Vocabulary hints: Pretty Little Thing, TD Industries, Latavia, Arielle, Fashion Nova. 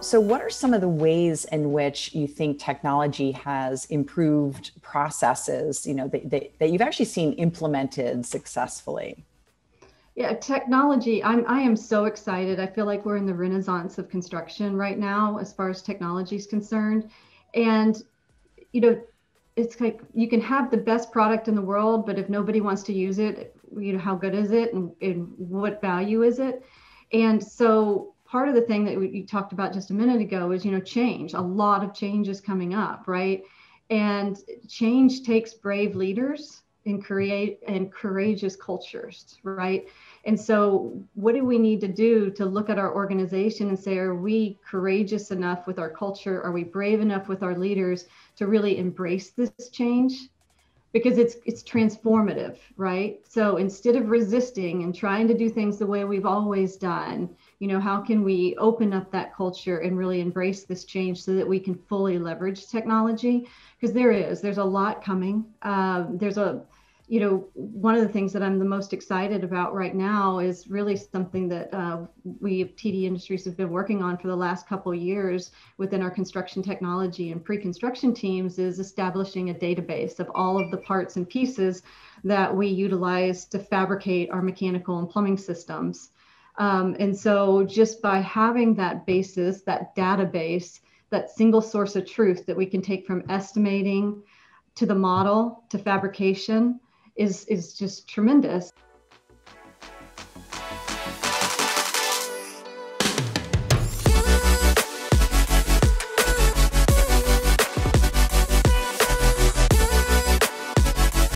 So what are some of the ways in which you think technology has improved processes, that you've actually seen implemented successfully? Yeah, technology, I am so excited. I feel like we're in the renaissance of construction right now, as far as technology is concerned. And, it's like you can have the best product in the world, but if nobody wants to use it, how good is it and what value is it? And so part of the thing that we talked about just a minute ago is, change. A lot of change is coming up, right? And change takes brave leaders and courageous cultures, right? And so what do we need to do to look at our organization and say, are we courageous enough with our culture? Are we brave enough with our leaders to really embrace this change? Because it's transformative, right? So instead of resisting and trying to do things the way we've always done, how can we open up that culture and really embrace this change so that we can fully leverage technology? Because there's a lot coming. One of the things that I'm the most excited about right now is really something that we at TD Industries have been working on for the last couple of years within our construction technology and pre-construction teams is establishing a database of all of the parts and pieces that we utilize to fabricate our mechanical and plumbing systems. And so just by having that basis, that database, that single source of truth that we can take from estimating to the model to fabrication is just tremendous.